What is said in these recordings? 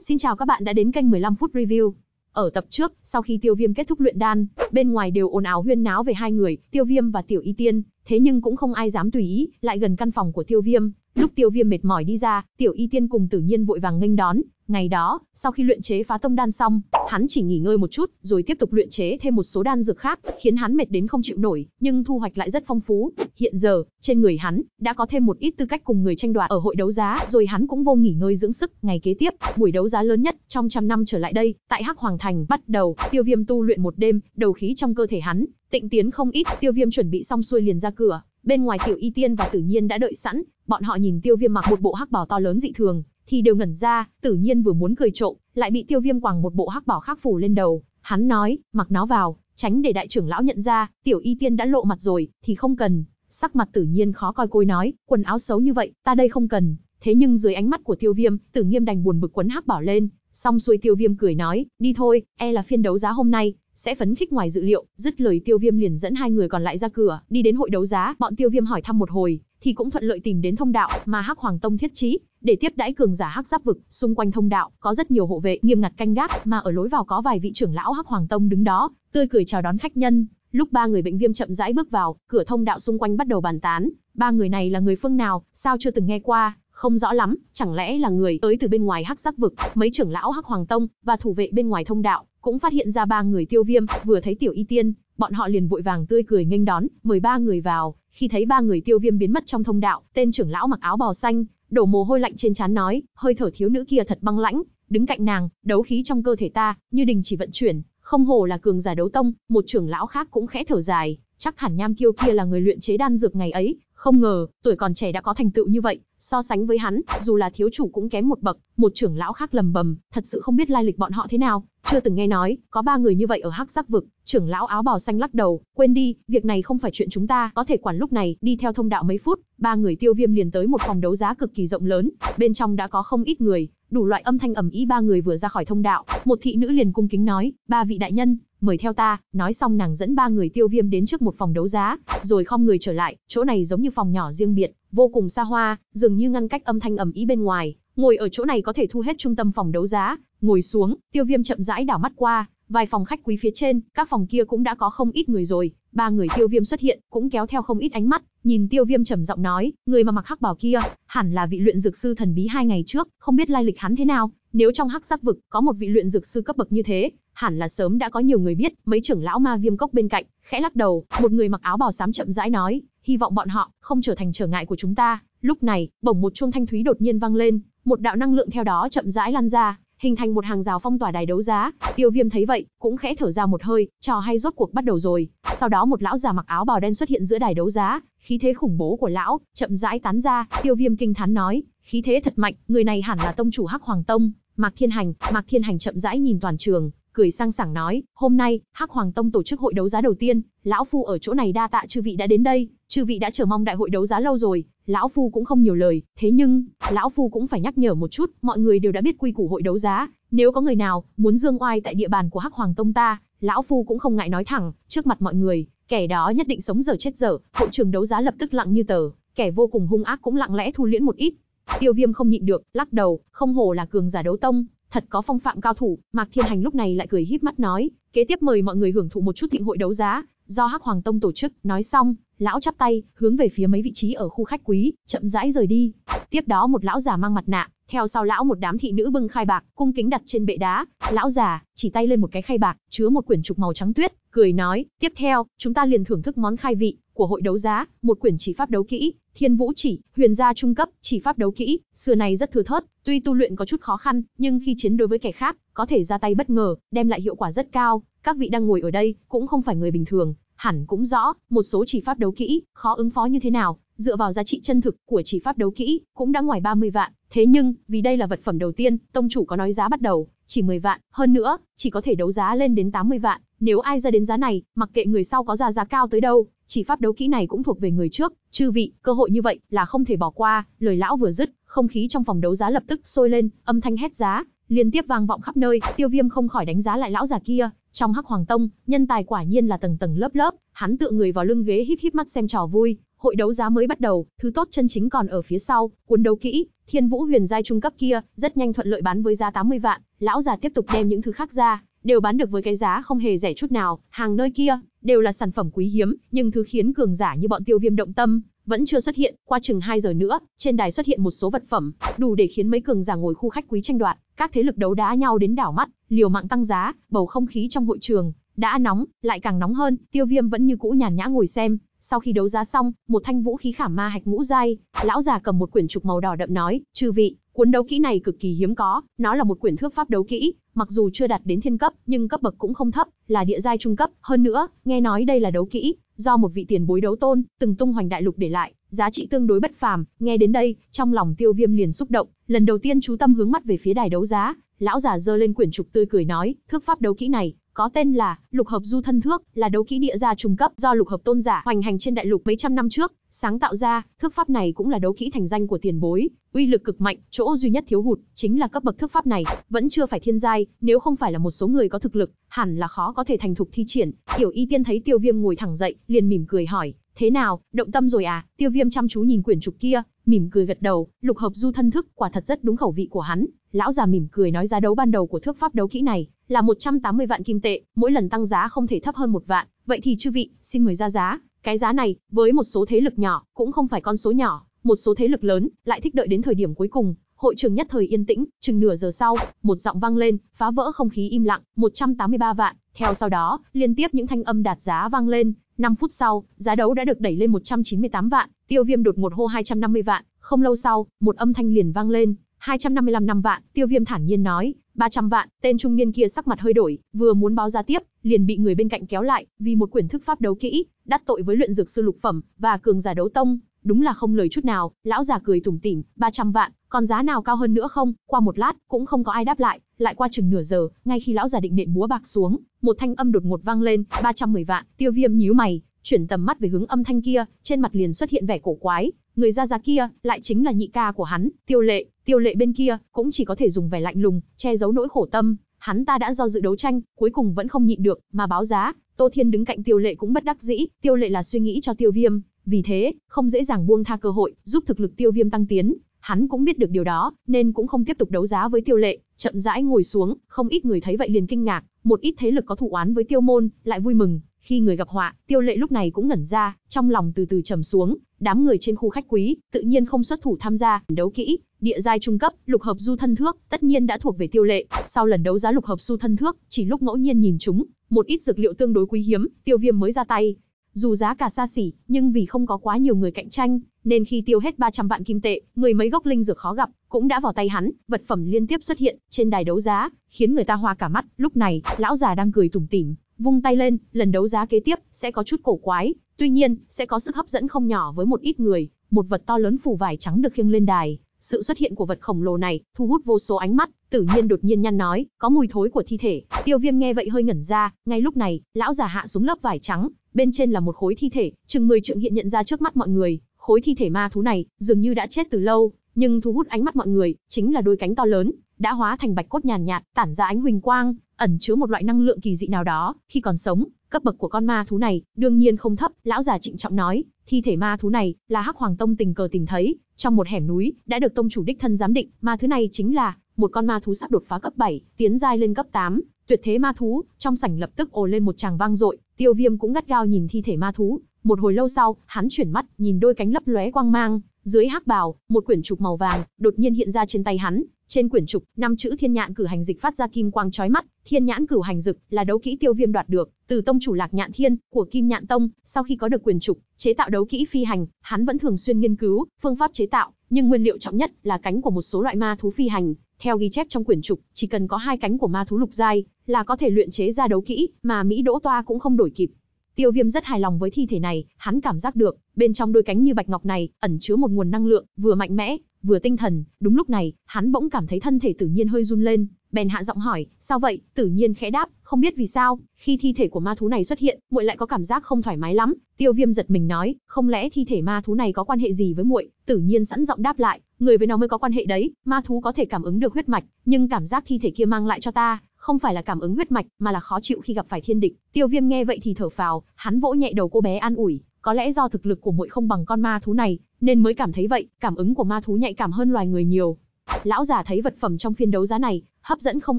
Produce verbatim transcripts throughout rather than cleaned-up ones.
Xin chào các bạn đã đến kênh mười lăm phút review. Ở tập trước, sau khi Tiêu Viêm kết thúc luyện đan, bên ngoài đều ồn ào huyên náo về hai người, Tiêu Viêm và Tiểu Y Tiên, thế nhưng cũng không ai dám tùy ý lại gần căn phòng của Tiêu Viêm. Lúc Tiêu Viêm mệt mỏi đi ra, Tiểu Y Tiên cùng Tử Nhiên vội vàng nghênh đón. Ngày đó, sau khi luyện chế Phá Tông Đan xong, hắn chỉ nghỉ ngơi một chút, rồi tiếp tục luyện chế thêm một số đan dược khác, khiến hắn mệt đến không chịu nổi, nhưng thu hoạch lại rất phong phú. Hiện giờ, trên người hắn đã có thêm một ít tư cách cùng người tranh đoạt ở hội đấu giá, rồi hắn cũng vô nghỉ ngơi dưỡng sức. Ngày kế tiếp, buổi đấu giá lớn nhất trong trăm năm trở lại đây, tại Hắc Hoàng Thành bắt đầu. Tiêu Viêm tu luyện một đêm, đầu khí trong cơ thể hắn tịnh tiến không ít. Tiêu Viêm chuẩn bị xong xuôi liền ra cửa. Bên ngoài Tiểu Y Tiên và Tử Nhiên đã đợi sẵn, bọn họ nhìn Tiêu Viêm mặc một bộ hắc bào to lớn dị thường thì đều ngẩn ra. Tử Nhiên vừa muốn cười trộm, lại bị Tiêu Viêm quàng một bộ hắc bào khác phủ lên đầu. Hắn nói, mặc nó vào, tránh để đại trưởng lão nhận ra. Tiểu Y Tiên đã lộ mặt rồi, thì không cần. Sắc mặt Tử Nhiên khó coi, côi nói, quần áo xấu như vậy, ta đây không cần. Thế nhưng dưới ánh mắt của Tiêu Viêm, Tử Nhiên đành buồn bực quấn hắc bào lên. Xong xuôi Tiêu Viêm cười nói, đi thôi, e là phiên đấu giá hôm nay sẽ phấn khích ngoài dự liệu. Dứt lời Tiêu Viêm liền dẫn hai người còn lại ra cửa, đi đến hội đấu giá. Bọn Tiêu Viêm hỏi thăm một hồi, thì cũng thuận lợi tìm đến thông đạo mà Hắc Hoàng Tông thiết trí để tiếp đãi cường giả Hắc Giáp Vực. Xung quanh thông đạo có rất nhiều hộ vệ nghiêm ngặt canh gác, mà ở lối vào có vài vị trưởng lão Hắc Hoàng Tông đứng đó, tươi cười chào đón khách nhân. Lúc ba người Bệnh Viêm chậm rãi bước vào, cửa thông đạo xung quanh bắt đầu bàn tán. Ba người này là người phương nào, sao chưa từng nghe qua? Không rõ lắm, chẳng lẽ là người tới từ bên ngoài Hắc Giác Vực? Mấy trưởng lão Hắc Hoàng Tông và thủ vệ bên ngoài thông đạo cũng phát hiện ra ba người Tiêu Viêm, vừa thấy Tiểu Y Tiên, bọn họ liền vội vàng tươi cười nghênh đón, mời ba người vào. Khi thấy ba người Tiêu Viêm biến mất trong thông đạo, tên trưởng lão mặc áo bào xanh, đổ mồ hôi lạnh trên trán nói, hơi thở thiếu nữ kia thật băng lãnh, đứng cạnh nàng, đấu khí trong cơ thể ta như đình chỉ vận chuyển, không hổ là cường giả đấu tông. Một trưởng lão khác cũng khẽ thở dài, chắc hẳn nham kiêu kia là người luyện chế đan dược ngày ấy, không ngờ tuổi còn trẻ đã có thành tựu như vậy, so sánh với hắn, dù là thiếu chủ cũng kém một bậc. Một trưởng lão khác lầm bầm, thật sự không biết lai lịch bọn họ thế nào, chưa từng nghe nói có ba người như vậy ở Hắc Giác Vực. Trưởng lão áo bào xanh lắc đầu, quên đi, việc này không phải chuyện chúng ta có thể quản. Lúc này, đi theo thông đạo mấy phút, ba người Tiêu Viêm liền tới một phòng đấu giá cực kỳ rộng lớn, bên trong đã có không ít người, đủ loại âm thanh ầm ĩ. Ba người vừa ra khỏi thông đạo, một thị nữ liền cung kính nói, ba vị đại nhân, mời theo ta. Nói xong nàng dẫn ba người Tiêu Viêm đến trước một phòng đấu giá, rồi khom người trở lại. Chỗ này giống như phòng nhỏ riêng biệt, vô cùng xa hoa, dường như ngăn cách âm thanh ầm ĩ bên ngoài. Ngồi ở chỗ này có thể thu hết trung tâm phòng đấu giá. Ngồi xuống, Tiêu Viêm chậm rãi đảo mắt qua vài phòng khách quý phía trên, các phòng kia cũng đã có không ít người rồi. Ba người Tiêu Viêm xuất hiện cũng kéo theo không ít ánh mắt. Nhìn Tiêu Viêm trầm giọng nói, người mà mặc hắc bào kia hẳn là vị luyện dược sư thần bí hai ngày trước, không biết lai lịch hắn thế nào. Nếu trong Hắc Giác Vực có một vị luyện dược sư cấp bậc như thế, hẳn là sớm đã có nhiều người biết. Mấy trưởng lão Ma Viêm Cốc bên cạnh khẽ lắc đầu, một người mặc áo bào xám chậm rãi nói, hy vọng bọn họ không trở thành trở ngại của chúng ta. Lúc này, bỗng một chuông thanh thúy đột nhiên vang lên, một đạo năng lượng theo đó chậm rãi lan ra, hình thành một hàng rào phong tỏa đài đấu giá. Tiêu Viêm thấy vậy, cũng khẽ thở ra một hơi, trò hay rốt cuộc bắt đầu rồi. Sau đó một lão già mặc áo bào đen xuất hiện giữa đài đấu giá, khí thế khủng bố của lão chậm rãi tán ra. Tiêu Viêm kinh thán nói, khí thế thật mạnh, người này hẳn là tông chủ Hắc Hoàng Tông, Mạc Thiên Hành. Mạc Thiên Hành chậm rãi nhìn toàn trường, cười sang sảng nói, hôm nay Hắc Hoàng Tông tổ chức hội đấu giá đầu tiên, lão phu ở chỗ này đa tạ chư vị đã đến đây, chư vị đã chờ mong đại hội đấu giá lâu rồi. Lão phu cũng không nhiều lời, thế nhưng lão phu cũng phải nhắc nhở một chút, mọi người đều đã biết quy củ hội đấu giá, nếu có người nào muốn dương oai tại địa bàn của Hắc Hoàng Tông ta, lão phu cũng không ngại nói thẳng trước mặt mọi người, kẻ đó nhất định sống dở chết dở. Hội trường đấu giá lập tức lặng như tờ, kẻ vô cùng hung ác cũng lặng lẽ thu liễn một ít. Tiêu Viêm không nhịn được lắc đầu, không hổ là cường giả đấu tông, thật có phong phạm cao thủ. Mạc Thiên Hành lúc này lại cười híp mắt nói, kế tiếp mời mọi người hưởng thụ một chút thịnh hội đấu giá do Hắc Hoàng Tông tổ chức. Nói xong, lão chắp tay hướng về phía mấy vị trí ở khu khách quý, chậm rãi rời đi. Tiếp đó một lão già mang mặt nạ, theo sau lão một đám thị nữ bưng khay bạc cung kính đặt trên bệ đá. Lão già chỉ tay lên một cái khay bạc chứa một quyển trục màu trắng tuyết, cười nói, tiếp theo chúng ta liền thưởng thức món khai vị của hội đấu giá, một quyển chỉ pháp đấu kỹ Thiên Vũ Chỉ, huyền gia trung cấp. Chỉ pháp đấu kỹ xưa này rất thưa thớt, tuy tu luyện có chút khó khăn, nhưng khi chiến đối với kẻ khác có thể ra tay bất ngờ, đem lại hiệu quả rất cao. Các vị đang ngồi ở đây cũng không phải người bình thường, hẳn cũng rõ một số chỉ pháp đấu kỹ khó ứng phó như thế nào. Dựa vào giá trị chân thực của chỉ pháp đấu kỹ cũng đã ngoài ba mươi vạn, thế nhưng vì đây là vật phẩm đầu tiên, tông chủ có nói giá bắt đầu chỉ mười vạn, hơn nữa chỉ có thể đấu giá lên đến tám mươi vạn. Nếu ai ra đến giá này, mặc kệ người sau có ra giá cao tới đâu, chỉ pháp đấu kỹ này cũng thuộc về người trước. Chư vị, cơ hội như vậy là không thể bỏ qua. Lời lão vừa dứt, không khí trong phòng đấu giá lập tức sôi lên, âm thanh hét giá liên tiếp vang vọng khắp nơi. Tiêu Viêm không khỏi đánh giá lại lão già kia, trong Hắc Hoàng Tông nhân tài quả nhiên là tầng tầng lớp lớp. Hắn tựa người vào lưng ghế híp híp mắt xem trò vui. hội đấu giá mới bắt đầu, thứ tốt chân chính còn ở phía sau, cuốn đấu kỹ, Thiên Vũ huyền giai trung cấp kia, rất nhanh thuận lợi bán với giá tám mươi vạn, lão già tiếp tục đem những thứ khác ra, đều bán được với cái giá không hề rẻ chút nào, hàng nơi kia đều là sản phẩm quý hiếm, nhưng thứ khiến cường giả như bọn Tiêu Viêm động tâm vẫn chưa xuất hiện, qua chừng hai giờ nữa, trên đài xuất hiện một số vật phẩm, đủ để khiến mấy cường giả ngồi khu khách quý tranh đoạt, các thế lực đấu đá nhau đến đảo mắt, liều mạng tăng giá, bầu không khí trong hội trường đã nóng, lại càng nóng hơn, Tiêu Viêm vẫn như cũ nhàn nhã ngồi xem. Sau khi đấu giá xong, một thanh vũ khí khảm ma hạch ngũ giai, lão già cầm một quyển trục màu đỏ đậm nói, "Chư vị, cuốn đấu kỹ này cực kỳ hiếm có, nó là một quyển thước pháp đấu kỹ, mặc dù chưa đạt đến thiên cấp, nhưng cấp bậc cũng không thấp, là địa giai trung cấp, hơn nữa, nghe nói đây là đấu kỹ do một vị tiền bối đấu tôn, từng tung hoành đại lục để lại, giá trị tương đối bất phàm." Nghe đến đây, trong lòng Tiêu Viêm liền xúc động, lần đầu tiên chú tâm hướng mắt về phía đài đấu giá, lão già giơ lên quyển trục tươi cười nói, "Thước pháp đấu kỹ này có tên là Lục Hợp Du Thân Thước, là đấu kỹ địa gia trung cấp do Lục Hợp Tôn Giả hoành hành trên đại lục mấy trăm năm trước sáng tạo ra, thước pháp này cũng là đấu kỹ thành danh của tiền bối, uy lực cực mạnh, chỗ duy nhất thiếu hụt chính là cấp bậc thước pháp này vẫn chưa phải thiên giai, nếu không phải là một số người có thực lực, hẳn là khó có thể thành thục thi triển." Tiểu Y Tiên thấy Tiêu Viêm ngồi thẳng dậy, liền mỉm cười hỏi, "Thế nào, động tâm rồi à?" Tiêu Viêm chăm chú nhìn quyển trục kia, mỉm cười gật đầu, Lục Hợp Du Thân Thức quả thật rất đúng khẩu vị của hắn. Lão già mỉm cười nói, giá đấu ban đầu của thước pháp đấu kỹ này là một trăm tám mươi vạn kim tệ, mỗi lần tăng giá không thể thấp hơn một vạn, vậy thì chư vị, xin mời ra giá. Cái giá này, với một số thế lực nhỏ, cũng không phải con số nhỏ, một số thế lực lớn, lại thích đợi đến thời điểm cuối cùng. Hội trường nhất thời yên tĩnh, chừng nửa giờ sau, một giọng vang lên, phá vỡ không khí im lặng, một trăm tám mươi ba vạn, theo sau đó, liên tiếp những thanh âm đạt giá vang lên. năm phút sau, giá đấu đã được đẩy lên một trăm chín mươi tám vạn, Tiêu Viêm đột ngột hô hai trăm năm mươi vạn, không lâu sau, một âm thanh liền vang lên, hai trăm năm mươi lăm vạn, Tiêu Viêm thản nhiên nói, ba trăm vạn, tên trung niên kia sắc mặt hơi đổi, vừa muốn báo giá tiếp, liền bị người bên cạnh kéo lại, vì một quyển thức pháp đấu kỹ, đắc tội với luyện dược sư lục phẩm, và cường giả đấu tông, đúng là không lời chút nào. Lão già cười tủm tỉm, ba trăm vạn, còn giá nào cao hơn nữa không? Qua một lát, cũng không có ai đáp lại, lại qua chừng nửa giờ, ngay khi lão già định nện búa bạc xuống, một thanh âm đột ngột vang lên, ba trăm mười vạn, Tiêu Viêm nhíu mày, chuyển tầm mắt về hướng âm thanh kia, trên mặt liền xuất hiện vẻ cổ quái, người ra giá kia, lại chính là nhị ca của hắn, Tiêu Lệ. Tiêu Lệ bên kia, cũng chỉ có thể dùng vẻ lạnh lùng, che giấu nỗi khổ tâm, hắn ta đã do dự đấu tranh, cuối cùng vẫn không nhịn được, mà báo giá. Tô Thiên đứng cạnh Tiêu Lệ cũng bất đắc dĩ, Tiêu Lệ là suy nghĩ cho Tiêu Viêm, vì thế, không dễ dàng buông tha cơ hội, giúp thực lực Tiêu Viêm tăng tiến. Hắn cũng biết được điều đó, nên cũng không tiếp tục đấu giá với Tiêu Lệ, chậm rãi ngồi xuống, không ít người thấy vậy liền kinh ngạc, một ít thế lực có thù oán với Tiêu môn, lại vui mừng, khi người gặp họa, Tiêu Lệ lúc này cũng ngẩn ra, trong lòng từ từ trầm xuống, đám người trên khu khách quý, tự nhiên không xuất thủ tham gia, đấu kỹ, địa giai trung cấp, Lục Hợp Du Thân Thước, tất nhiên đã thuộc về Tiêu Lệ, sau lần đấu giá Lục Hợp Du Thân Thước, chỉ lúc ngẫu nhiên nhìn chúng, một ít dược liệu tương đối quý hiếm, Tiêu Viêm mới ra tay. Dù giá cả xa xỉ, nhưng vì không có quá nhiều người cạnh tranh, nên khi tiêu hết ba trăm vạn kim tệ, người mấy gốc linh dược khó gặp, cũng đã vào tay hắn, vật phẩm liên tiếp xuất hiện trên đài đấu giá, khiến người ta hoa cả mắt. Lúc này, lão già đang cười tủm tỉm, vung tay lên, lần đấu giá kế tiếp sẽ có chút cổ quái, tuy nhiên, sẽ có sức hấp dẫn không nhỏ với một ít người. Một vật to lớn phủ vải trắng được khiêng lên đài, sự xuất hiện của vật khổng lồ này thu hút vô số ánh mắt, Tử Nhiên đột nhiên nhăn nói, có mùi thối của thi thể. Tiêu Viêm nghe vậy hơi ngẩn ra, ngay lúc này, lão già hạ xuống lớp vải trắng, bên trên là một khối thi thể, chừng mười trượng hiện hiện ra trước mắt mọi người, khối thi thể ma thú này dường như đã chết từ lâu, nhưng thu hút ánh mắt mọi người chính là đôi cánh to lớn, đã hóa thành bạch cốt nhàn nhạt, tản ra ánh huỳnh quang, ẩn chứa một loại năng lượng kỳ dị nào đó, khi còn sống, cấp bậc của con ma thú này đương nhiên không thấp. Lão già trịnh trọng nói, thi thể ma thú này là Hắc Hoàng Tông tình cờ tìm thấy, trong một hẻm núi, đã được tông chủ đích thân giám định, ma thứ này chính là một con ma thú sắp đột phá cấp bảy, tiến giai lên cấp tám, tuyệt thế ma thú. Trong sảnh lập tức ồ lên một tràng vang dội, Tiêu Viêm cũng gắt gao nhìn thi thể ma thú, một hồi lâu sau, hắn chuyển mắt, nhìn đôi cánh lấp lóe quang mang, dưới hắc bào, một quyển trục màu vàng đột nhiên hiện ra trên tay hắn, trên quyển trục, năm chữ Thiên Nhãn Cử Hành Dịch phát ra kim quang chói mắt, Thiên Nhãn Cử Hành Dịch là đấu kỹ Tiêu Viêm đoạt được từ tông chủ Lạc Nhạn Thiên của Kim Nhãn Tông, sau khi có được quyển trục, chế tạo đấu kỹ phi hành, hắn vẫn thường xuyên nghiên cứu phương pháp chế tạo, nhưng nguyên liệu trọng nhất là cánh của một số loại ma thú phi hành. Theo ghi chép trong quyển trục, chỉ cần có hai cánh của ma thú lục giai là có thể luyện chế ra đấu kỹ mà Mỹ Đỗ Hoa cũng không đổi kịp. Tiêu Viêm rất hài lòng với thi thể này, hắn cảm giác được, bên trong đôi cánh như bạch ngọc này ẩn chứa một nguồn năng lượng, vừa mạnh mẽ, vừa tinh thần. Đúng lúc này, hắn bỗng cảm thấy thân thể Tử Nhiên hơi run lên, bèn hạ giọng hỏi, "Sao vậy?" Tử Nhiên khẽ đáp, "Không biết vì sao, khi thi thể của ma thú này xuất hiện, muội lại có cảm giác không thoải mái lắm." Tiêu Viêm giật mình nói, "Không lẽ thi thể ma thú này có quan hệ gì với muội?" Tử Nhiên sẵn giọng đáp lại, "Người với nó mới có quan hệ đấy, ma thú có thể cảm ứng được huyết mạch, nhưng cảm giác thi thể kia mang lại cho ta, không phải là cảm ứng huyết mạch, mà là khó chịu khi gặp phải thiên địch." Tiêu Viêm nghe vậy thì thở phào, hắn vỗ nhẹ đầu cô bé an ủi, Có lẽ do thực lực của muội không bằng con ma thú này, nên mới cảm thấy vậy, cảm ứng của ma thú nhạy cảm hơn loài người nhiều. Lão già thấy vật phẩm trong phiên đấu giá này hấp dẫn không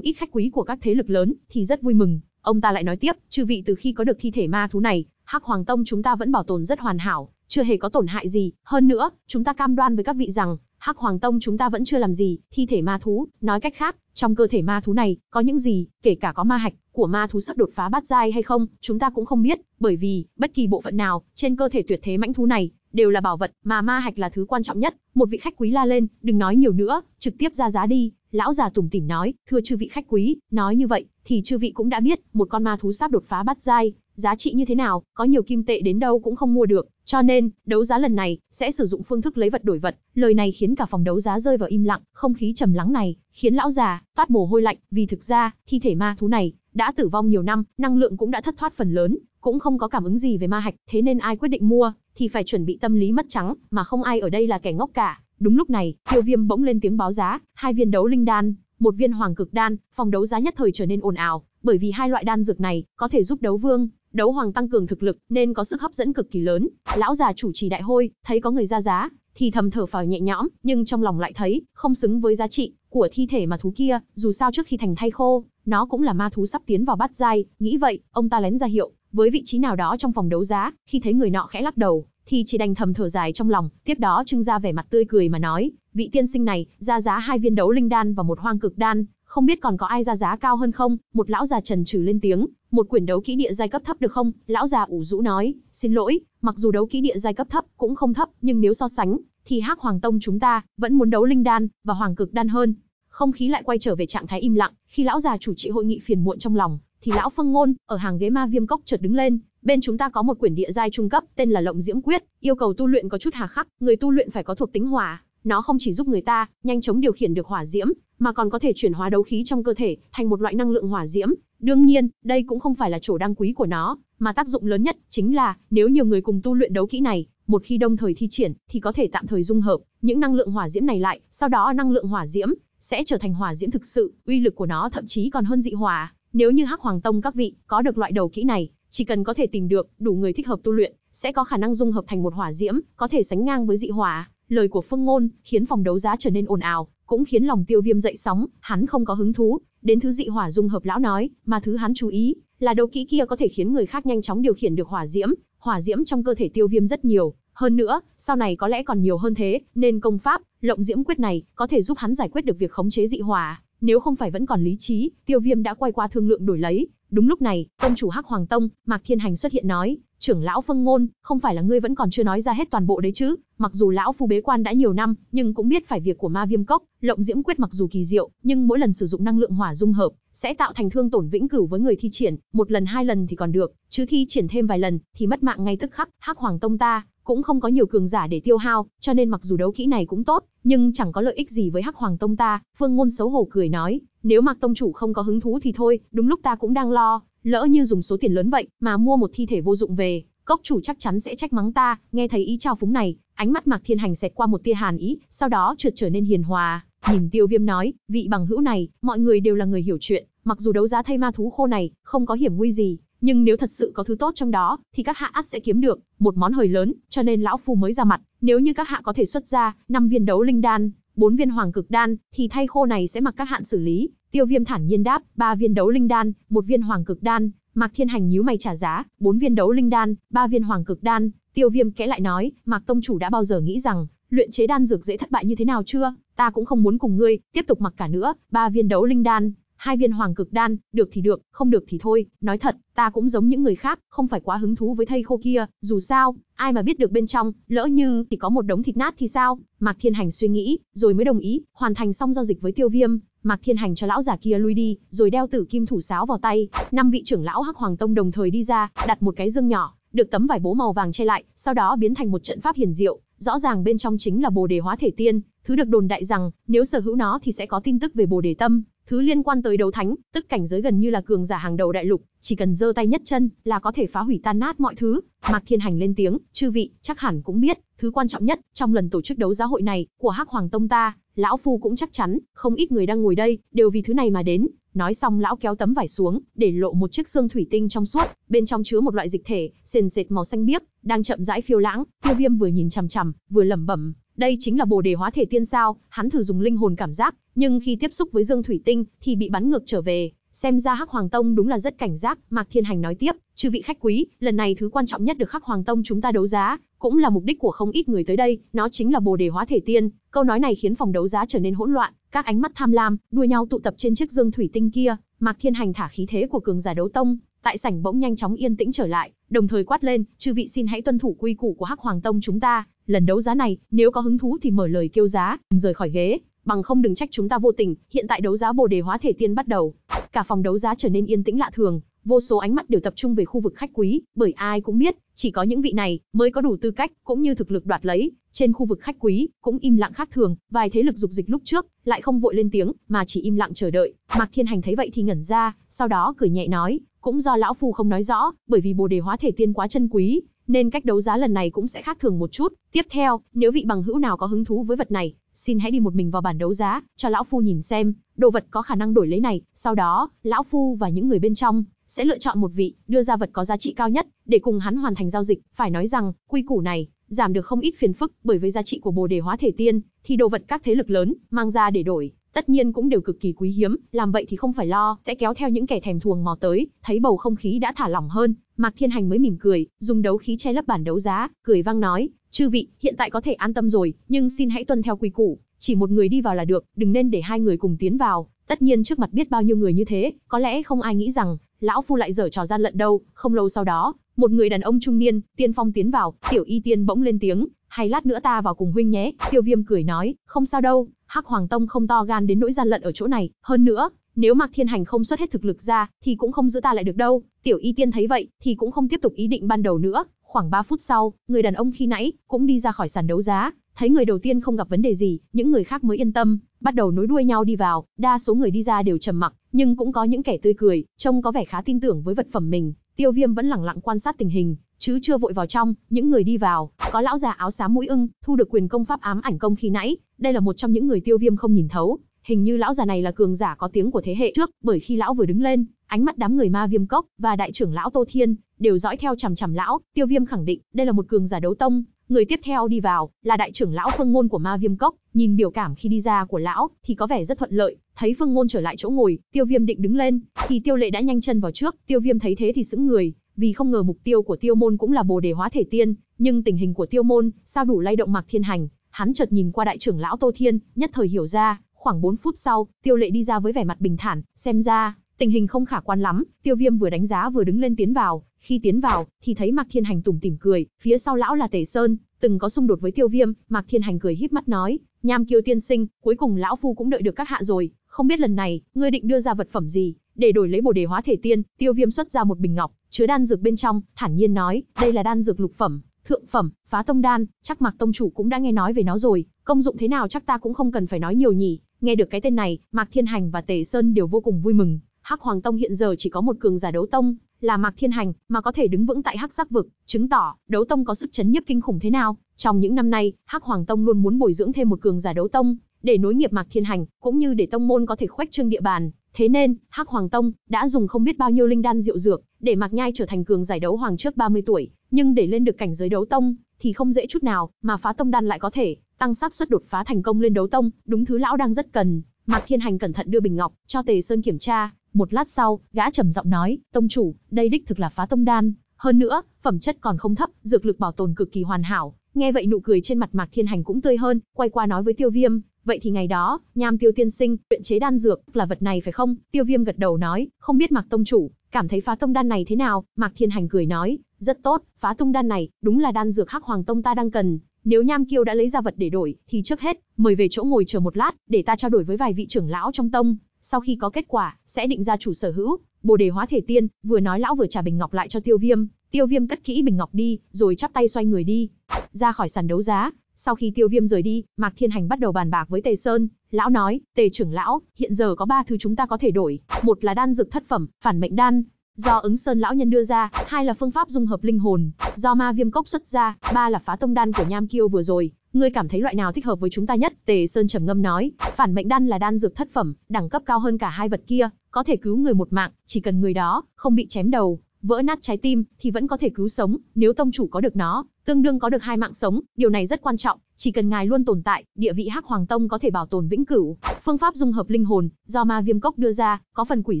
ít khách quý của các thế lực lớn thì rất vui mừng. Ông ta lại nói tiếp, chư vị từ khi có được thi thể ma thú này, Hắc Hoàng Tông chúng ta vẫn bảo tồn rất hoàn hảo, chưa hề có tổn hại gì. Hơn nữa, chúng ta cam đoan với các vị rằng, Hắc Hoàng Tông chúng ta vẫn chưa làm gì thi thể ma thú. Nói cách khác, trong cơ thể ma thú này có những gì, kể cả có ma hạch của ma thú sắp đột phá bát giai hay không, chúng ta cũng không biết, bởi vì bất kỳ bộ phận nào trên cơ thể tuyệt thế mãnh thú này đều là bảo vật, mà ma hạch là thứ quan trọng nhất. Một vị khách quý la lên, đừng nói nhiều nữa, trực tiếp ra giá đi. Lão già tủm tỉm nói, thưa chư vị khách quý, nói như vậy thì chư vị cũng đã biết, một con ma thú sắp đột phá bát giai giá trị như thế nào, có nhiều kim tệ đến đâu cũng không mua được, cho nên đấu giá lần này sẽ sử dụng phương thức lấy vật đổi vật. Lời này khiến cả phòng đấu giá rơi vào im lặng. Không khí trầm lắng này khiến lão già toát mồ hôi lạnh, vì thực ra thi thể ma thú này đã tử vong nhiều năm, năng lượng cũng đã thất thoát phần lớn, cũng không có cảm ứng gì về ma hạch, thế nên ai quyết định mua thì phải chuẩn bị tâm lý mất trắng, mà không ai ở đây là kẻ ngốc cả. Đúng lúc này, Tiêu Viêm bỗng lên tiếng báo giá, hai viên đấu linh đan, một viên hoàng cực đan. Phòng đấu giá nhất thời trở nên ồn ào, bởi vì hai loại đan dược này có thể giúp đấu vương, đấu hoàng tăng cường thực lực, nên có sức hấp dẫn cực kỳ lớn. Lão già chủ trì đại hội, thấy có người ra giá, thì thầm thở phào nhẹ nhõm, nhưng trong lòng lại thấy không xứng với giá trị của thi thể ma thú kia, dù sao trước khi thành thay khô, nó cũng là ma thú sắp tiến vào bát giai. Nghĩ vậy, ông ta lén ra hiệu với vị trí nào đó trong phòng đấu giá, khi thấy người nọ khẽ lắc đầu, thì chỉ đành thầm thở dài trong lòng, tiếp đó trưng ra vẻ mặt tươi cười mà nói, vị tiên sinh này, ra giá hai viên đấu linh đan và một hoang cực đan, không biết còn có ai ra giá cao hơn không? Một lão già trần trừ lên tiếng, một quyển đấu kỹ địa giai cấp thấp được không? Lão già ủ rũ nói, xin lỗi, mặc dù đấu kỹ địa giai cấp thấp cũng không thấp, nhưng nếu so sánh, thì Hắc Hoàng Tông chúng ta vẫn muốn đấu linh đan và hoàng cực đan hơn. Không khí lại quay trở về trạng thái im lặng, khi lão già chủ trì hội nghị phiền muộn trong lòng, thì lão Phương Ngôn ở hàng ghế Ma Viêm Cốc chợt đứng lên, bên chúng ta có một quyển địa giai trung cấp tên là Lộng Diễm Quyết, yêu cầu tu luyện có chút hà khắc, người tu luyện phải có thuộc tính hỏa, nó không chỉ giúp người ta nhanh chóng điều khiển được hỏa diễm, mà còn có thể chuyển hóa đấu khí trong cơ thể thành một loại năng lượng hỏa diễm. Đương nhiên, đây cũng không phải là chỗ đáng quý của nó, mà tác dụng lớn nhất chính là nếu nhiều người cùng tu luyện đấu kỹ này, một khi đồng thời thi triển thì có thể tạm thời dung hợp những năng lượng hỏa diễm này lại, sau đó năng lượng hỏa diễm sẽ trở thành hỏa diễm thực sự, uy lực của nó thậm chí còn hơn dị hỏa. Nếu như Hắc Hoàng Tông các vị có được loại đấu kỹ này, chỉ cần có thể tìm được đủ người thích hợp tu luyện, sẽ có khả năng dung hợp thành một hỏa diễm có thể sánh ngang với dị hỏa. Lời của Phương Ngôn khiến phòng đấu giá trở nên ồn ào, cũng khiến lòng Tiêu Viêm dậy sóng. Hắn không có hứng thú đến thứ dị hỏa dung hợp lão nói, mà thứ hắn chú ý là đấu kỹ kia có thể khiến người khác nhanh chóng điều khiển được hỏa diễm. Hỏa diễm trong cơ thể Tiêu Viêm rất nhiều, hơn nữa sau này có lẽ còn nhiều hơn thế, nên công pháp Lộng Diễm Quyết này có thể giúp hắn giải quyết được việc khống chế dị hỏa. Nếu không phải vẫn còn lý trí, Tiêu Viêm đã quay qua thương lượng đổi lấy. Đúng lúc này, tông chủ Hắc Hoàng Tông, Mạc Thiên Hành xuất hiện nói, trưởng lão Phương Ngôn, không phải là ngươi vẫn còn chưa nói ra hết toàn bộ đấy chứ? Mặc dù lão phu bế quan đã nhiều năm, nhưng cũng biết phải việc của Ma Viêm Cốc. Lộng Diễm Quyết mặc dù kỳ diệu, nhưng mỗi lần sử dụng năng lượng hỏa dung hợp sẽ tạo thành thương tổn vĩnh cửu với người thi triển, một lần hai lần thì còn được, chứ thi triển thêm vài lần thì mất mạng ngay tức khắc. Hắc Hoàng Tông ta cũng không có nhiều cường giả để tiêu hao, cho nên mặc dù đấu kỹ này cũng tốt, nhưng chẳng có lợi ích gì với Hắc Hoàng Tông ta. Phương Ngôn xấu hổ cười nói, nếu Mạc Tông chủ không có hứng thú thì thôi, đúng lúc ta cũng đang lo, lỡ như dùng số tiền lớn vậy mà mua một thi thể vô dụng về, cốc chủ chắc chắn sẽ trách mắng ta. Nghe thấy ý trào phúng này, ánh mắt Mạc Thiên Hành xẹt qua một tia hàn ý, sau đó trượt trở nên hiền hòa, nhìn Tiêu Viêm nói, vị bằng hữu này, mọi người đều là người hiểu chuyện, mặc dù đấu giá thay ma thú khô này không có hiểm nguy gì, nhưng nếu thật sự có thứ tốt trong đó, thì các hạ ắt sẽ kiếm được một món hời lớn, cho nên lão phu mới ra mặt. Nếu như các hạ có thể xuất ra năm viên đấu linh đan, bốn viên hoàng cực đan, thì thay khô này sẽ mặc các hạn xử lý. Tiêu Viêm thản nhiên đáp, ba viên đấu linh đan, một viên hoàng cực đan. Mạc Thiên Hành nhíu mày trả giá, bốn viên đấu linh đan, ba viên hoàng cực đan. Tiêu Viêm kẽ lại nói, Mạc Tông chủ đã bao giờ nghĩ rằng luyện chế đan dược dễ thất bại như thế nào chưa? Ta cũng không muốn cùng ngươi tiếp tục mặc cả nữa. Ba viên đấu linh đan, hai viên hoàng cực đan, được thì được, không được thì thôi. Nói thật, ta cũng giống những người khác, không phải quá hứng thú với thây khô kia, dù sao ai mà biết được bên trong, lỡ như thì có một đống thịt nát thì sao? Mạc Thiên Hành suy nghĩ rồi mới đồng ý. Hoàn thành xong giao dịch với Tiêu Viêm, Mạc Thiên Hành cho lão giả kia lui đi, rồi đeo tử kim thủ sáo vào tay. Năm vị trưởng lão Hắc Hoàng Tông đồng thời đi ra, đặt một cái dương nhỏ được tấm vải bố màu vàng che lại, sau đó biến thành một trận pháp hiển diệu, rõ ràng bên trong chính là Bồ Đề Hóa Thể Tiên, thứ được đồn đại rằng nếu sở hữu nó thì sẽ có tin tức về Bồ Đề Tâm, thứ liên quan tới đấu thánh, tức cảnh giới gần như là cường giả hàng đầu đại lục, chỉ cần giơ tay nhất chân là có thể phá hủy tan nát mọi thứ. Mạc Thiên Hành lên tiếng, chư vị chắc hẳn cũng biết, thứ quan trọng nhất trong lần tổ chức đấu giá hội này của Hắc Hoàng Tông ta lão phu cũng chắc chắn, không ít người đang ngồi đây, đều vì thứ này mà đến. Nói xong lão kéo tấm vải xuống, để lộ một chiếc xương thủy tinh trong suốt, bên trong chứa một loại dịch thể, sền sệt màu xanh biếc, đang chậm rãi phiêu lãng. Tiêu Viêm vừa nhìn chằm chằm, vừa lẩm bẩm, đây chính là Bồ Đề Hóa Thể Tiên sao? Hắn thử dùng linh hồn cảm giác, nhưng khi tiếp xúc với dương thủy tinh, thì bị bắn ngược trở về. Xem ra Hắc Hoàng Tông đúng là rất cảnh giác. Mạc Thiên Hành nói tiếp, chư vị khách quý, lần này thứ quan trọng nhất được Hắc Hoàng Tông chúng ta đấu giá, cũng là mục đích của không ít người tới đây, nó chính là Bồ Đề Hóa Thể Tiên. Câu nói này khiến phòng đấu giá trở nên hỗn loạn, các ánh mắt tham lam, đua nhau tụ tập trên chiếc dương thủy tinh kia. Mạc Thiên Hành thả khí thế của cường giả đấu tông, tại sảnh bỗng nhanh chóng yên tĩnh trở lại, đồng thời quát lên, chư vị xin hãy tuân thủ quy củ của Hắc Hoàng Tông chúng ta, lần đấu giá này, nếu có hứng thú thì mở lời kêu giá, rời khỏi ghế, bằng không đừng trách chúng ta vô tình. Hiện tại đấu giá Bồ Đề Hóa Thể Tiên bắt đầu. Cả phòng đấu giá trở nên yên tĩnh lạ thường, vô số ánh mắt đều tập trung về khu vực khách quý, bởi ai cũng biết, chỉ có những vị này mới có đủ tư cách cũng như thực lực đoạt lấy. Trên khu vực khách quý cũng im lặng khác thường, vài thế lực dục dịch lúc trước lại không vội lên tiếng, mà chỉ im lặng chờ đợi. Mạc Thiên Hành thấy vậy thì ngẩn ra, sau đó cười nhẹ nói, cũng do lão phu không nói rõ, bởi vì Bồ Đề Hóa Thể Tiên quá chân quý, nên cách đấu giá lần này cũng sẽ khác thường một chút. Tiếp theo, nếu vị bằng hữu nào có hứng thú với vật này, xin hãy đi một mình vào bản đấu giá, cho lão phu nhìn xem đồ vật có khả năng đổi lấy này, sau đó lão phu và những người bên trong sẽ lựa chọn một vị, đưa ra vật có giá trị cao nhất để cùng hắn hoàn thành giao dịch. Phải nói rằng, quy củ này giảm được không ít phiền phức, bởi với giá trị của Bồ Đề Hóa Thể Tiên thì đồ vật các thế lực lớn mang ra để đổi, tất nhiên cũng đều cực kỳ quý hiếm, làm vậy thì không phải lo sẽ kéo theo những kẻ thèm thuồng mò tới. Thấy bầu không khí đã thả lỏng hơn, Mạc Thiên Hành mới mỉm cười, dùng đấu khí che lấp bản đấu giá, cười vang nói, chư vị, hiện tại có thể an tâm rồi, nhưng xin hãy tuân theo quy củ, chỉ một người đi vào là được, đừng nên để hai người cùng tiến vào. Tất nhiên trước mặt biết bao nhiêu người như thế, có lẽ không ai nghĩ rằng lão phu lại giở trò gian lận đâu. Không lâu sau đó, một người đàn ông trung niên tiên phong tiến vào. Tiểu Y Tiên bỗng lên tiếng, hay lát nữa ta vào cùng huynh nhé. Tiêu Viêm cười nói, không sao đâu, Hắc Hoàng Tông không to gan đến nỗi gian lận ở chỗ này, hơn nữa nếu Mạc Thiên Hành không xuất hết thực lực ra thì cũng không giữ ta lại được đâu. Tiểu Y Tiên thấy vậy thì cũng không tiếp tục ý định ban đầu nữa. Khoảng ba phút sau, người đàn ông khi nãy cũng đi ra khỏi sàn đấu giá, thấy người đầu tiên không gặp vấn đề gì, những người khác mới yên tâm, bắt đầu nối đuôi nhau đi vào. Đa số người đi ra đều trầm mặc, nhưng cũng có những kẻ tươi cười, trông có vẻ khá tin tưởng với vật phẩm mình. Tiêu Viêm vẫn lẳng lặng quan sát tình hình, chứ chưa vội vào trong. Những người đi vào, có lão già áo xám mũi ưng, thu được quyền công pháp ám ảnh công khi nãy, đây là một trong những người Tiêu Viêm không nhìn thấu. Hình như lão già này là cường giả có tiếng của thế hệ trước, bởi khi lão vừa đứng lên, ánh mắt đám người Ma Viêm Cốc và đại trưởng lão Tô Thiên đều dõi theo chằm chằm lão. Tiêu Viêm khẳng định đây là một cường giả đấu tông. Người tiếp theo đi vào là đại trưởng lão Phương Ngôn của Ma Viêm Cốc, nhìn biểu cảm khi đi ra của lão thì có vẻ rất thuận lợi. Thấy Phương Ngôn trở lại chỗ ngồi, Tiêu Viêm định đứng lên thì Tiêu Lệ đã nhanh chân vào trước. Tiêu Viêm thấy thế thì sững người, vì không ngờ mục tiêu của Tiêu Môn cũng là Bồ Đề Hóa Thể Tiên, nhưng tình hình của Tiêu Môn sao đủ lay động Mạc Thiên Hành. Hắn chợt nhìn qua đại trưởng lão Tô Thiên, nhất thời hiểu ra. Khoảng bốn phút sau, Tiêu Lệ đi ra với vẻ mặt bình thản, xem ra tình hình không khả quan lắm. Tiêu Viêm vừa đánh giá vừa đứng lên tiến vào. Khi tiến vào thì thấy Mạc Thiên Hành tủm tỉm cười, phía sau lão là Tề Sơn, từng có xung đột với Tiêu Viêm. Mạc Thiên Hành cười híp mắt nói, Nham Kiêu tiên sinh, cuối cùng lão phu cũng đợi được các hạ rồi, không biết lần này ngươi định đưa ra vật phẩm gì để đổi lấy Bồ Đề Hóa Thể Tiên. Tiêu Viêm xuất ra một bình ngọc chứa đan dược bên trong, thản nhiên nói, đây là đan dược lục phẩm, thượng phẩm, Phá Tông Đan, chắc Mạc tông chủ cũng đã nghe nói về nó rồi, công dụng thế nào chắc ta cũng không cần phải nói nhiều nhỉ. Nghe được cái tên này, Mạc Thiên Hành và Tề Sơn đều vô cùng vui mừng. Hắc Hoàng Tông hiện giờ chỉ có một cường giả đấu tông là Mạc Thiên Hành mà có thể đứng vững tại Hắc Giác Vực, chứng tỏ đấu tông có sức chấn nhiếp kinh khủng thế nào. Trong những năm nay, Hắc Hoàng Tông luôn muốn bồi dưỡng thêm một cường giả đấu tông để nối nghiệp Mạc Thiên Hành, cũng như để tông môn có thể khoét trương địa bàn. Thế nên, Hắc Hoàng Tông đã dùng không biết bao nhiêu linh đan diệu dược để Mạc Nhai trở thành cường giải đấu hoàng trước ba mươi tuổi, nhưng để lên được cảnh giới đấu tông thì không dễ chút nào, mà Phá Tông Đan lại có thể tăng xác suất đột phá thành công lên đấu tông, đúng thứ lão đang rất cần. Mạc Thiên Hành cẩn thận đưa bình ngọc cho Tề Sơn kiểm tra. Một lát sau, gã trầm giọng nói, tông chủ, đây đích thực là Phá Tông Đan, hơn nữa phẩm chất còn không thấp, dược lực bảo tồn cực kỳ hoàn hảo. Nghe vậy nụ cười trên mặt Mạc Thiên Hành cũng tươi hơn, quay qua nói với Tiêu Viêm, vậy thì ngày đó Nham Tiêu tiên sinh luyện chế đan dược là vật này phải không? Tiêu Viêm gật đầu nói, không biết Mạc tông chủ cảm thấy Phá Tông Đan này thế nào? Mạc Thiên Hành cười nói, rất tốt, Phá Tông Đan này đúng là đan dược Hắc Hoàng Tông ta đang cần. Nếu Nham Kiêu đã lấy ra vật để đổi thì trước hết mời về chỗ ngồi chờ một lát, để ta trao đổi với vài vị trưởng lão trong tông, sau khi có kết quả sẽ định ra chủ sở hữu Bồ Đề Hóa Thể Tiên. Vừa nói lão vừa trả bình ngọc lại cho Tiêu Viêm. Tiêu Viêm cất kỹ bình ngọc đi, rồi chắp tay xoay người đi ra khỏi sàn đấu giá. Sau khi Tiêu Viêm rời đi, Mạc Thiên Hành bắt đầu bàn bạc với Tề Sơn. Lão nói, Tề trưởng lão, hiện giờ có ba thứ chúng ta có thể đổi, một là đan dược thất phẩm Phản Mệnh Đan do Ứng Sơn lão nhân đưa ra, hai là phương pháp dung hợp linh hồn do Ma Viêm Cốc xuất ra, ba là Phá Tông Đan của Nham Kiêu vừa rồi. Ngươi cảm thấy loại nào thích hợp với chúng ta nhất? Tề Sơn trầm ngâm nói, phản mệnh đan là đan dược thất phẩm, đẳng cấp cao hơn cả hai vật kia, có thể cứu người một mạng, chỉ cần người đó không bị chém đầu, vỡ nát trái tim, thì vẫn có thể cứu sống. Nếu tông chủ có được nó, tương đương có được hai mạng sống, điều này rất quan trọng. Chỉ cần ngài luôn tồn tại, địa vị Hắc Hoàng Tông có thể bảo tồn vĩnh cửu. Phương pháp dung hợp linh hồn do Ma Viêm Cốc đưa ra có phần quỷ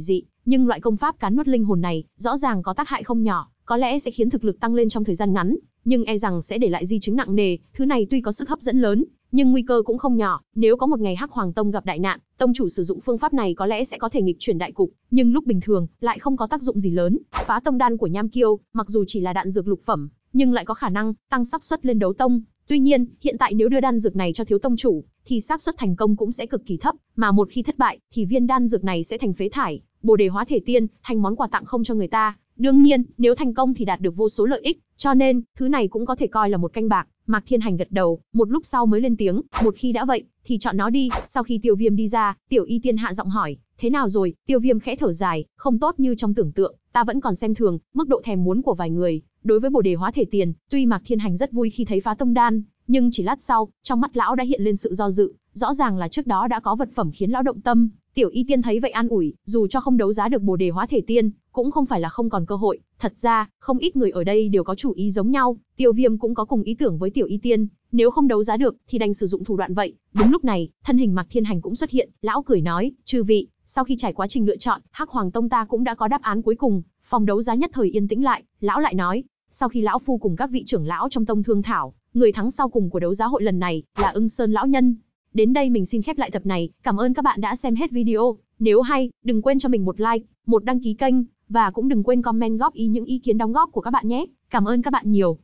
dị, nhưng loại công pháp cán nuốt linh hồn này rõ ràng có tác hại không nhỏ, có lẽ sẽ khiến thực lực tăng lên trong thời gian ngắn, nhưng e rằng sẽ để lại di chứng nặng nề. Thứ này tuy có sức hấp dẫn lớn, nhưng nguy cơ cũng không nhỏ. Nếu có một ngày Hắc Hoàng Tông gặp đại nạn, tông chủ sử dụng phương pháp này có lẽ sẽ có thể nghịch chuyển đại cục, nhưng lúc bình thường lại không có tác dụng gì lớn. Phá Tông Đan của Nham Kiêu, mặc dù chỉ là đạn dược lục phẩm, nhưng lại có khả năng tăng xác suất lên đấu tông. Tuy nhiên, hiện tại nếu đưa đan dược này cho thiếu tông chủ, thì xác suất thành công cũng sẽ cực kỳ thấp, mà một khi thất bại, thì viên đan dược này sẽ thành phế thải, Bồ Đề Hóa Thể Tiên, thành món quà tặng không cho người ta. Đương nhiên, nếu thành công thì đạt được vô số lợi ích, cho nên, thứ này cũng có thể coi là một canh bạc. Mạc Thiên Hành gật đầu, một lúc sau mới lên tiếng, một khi đã vậy, thì chọn nó đi. Sau khi Tiêu Viêm đi ra, Tiểu Y Tiên hạ giọng hỏi, thế nào rồi? Tiêu Viêm khẽ thở dài, không tốt như trong tưởng tượng, ta vẫn còn xem thường mức độ thèm muốn của vài người. Đối với Bồ Đề Hóa Thể Tiên, tuy Mạc Thiên Hành rất vui khi thấy Phá Tông Đan, nhưng chỉ lát sau, trong mắt lão đã hiện lên sự do dự, rõ ràng là trước đó đã có vật phẩm khiến lão động tâm. Tiểu Y Tiên thấy vậy an ủi, dù cho không đấu giá được Bồ Đề Hóa Thể Tiên, cũng không phải là không còn cơ hội. Thật ra, không ít người ở đây đều có chủ ý giống nhau, Tiêu Viêm cũng có cùng ý tưởng với Tiểu Y Tiên, nếu không đấu giá được thì đành sử dụng thủ đoạn vậy. Đúng lúc này, thân hình Mạc Thiên Hành cũng xuất hiện, lão cười nói, chư vị, sau khi trải quá trình lựa chọn, Hắc Hoàng Tông ta cũng đã có đáp án cuối cùng. Phòng đấu giá nhất thời yên tĩnh lại, lão lại nói, sau khi lão phu cùng các vị trưởng lão trong tông thương thảo, người thắng sau cùng của đấu giá hội lần này là Ưng Sơn lão nhân. Đến đây mình xin khép lại tập này, cảm ơn các bạn đã xem hết video. Nếu hay, đừng quên cho mình một like, một đăng ký kênh, và cũng đừng quên comment góp ý những ý kiến đóng góp của các bạn nhé. Cảm ơn các bạn nhiều.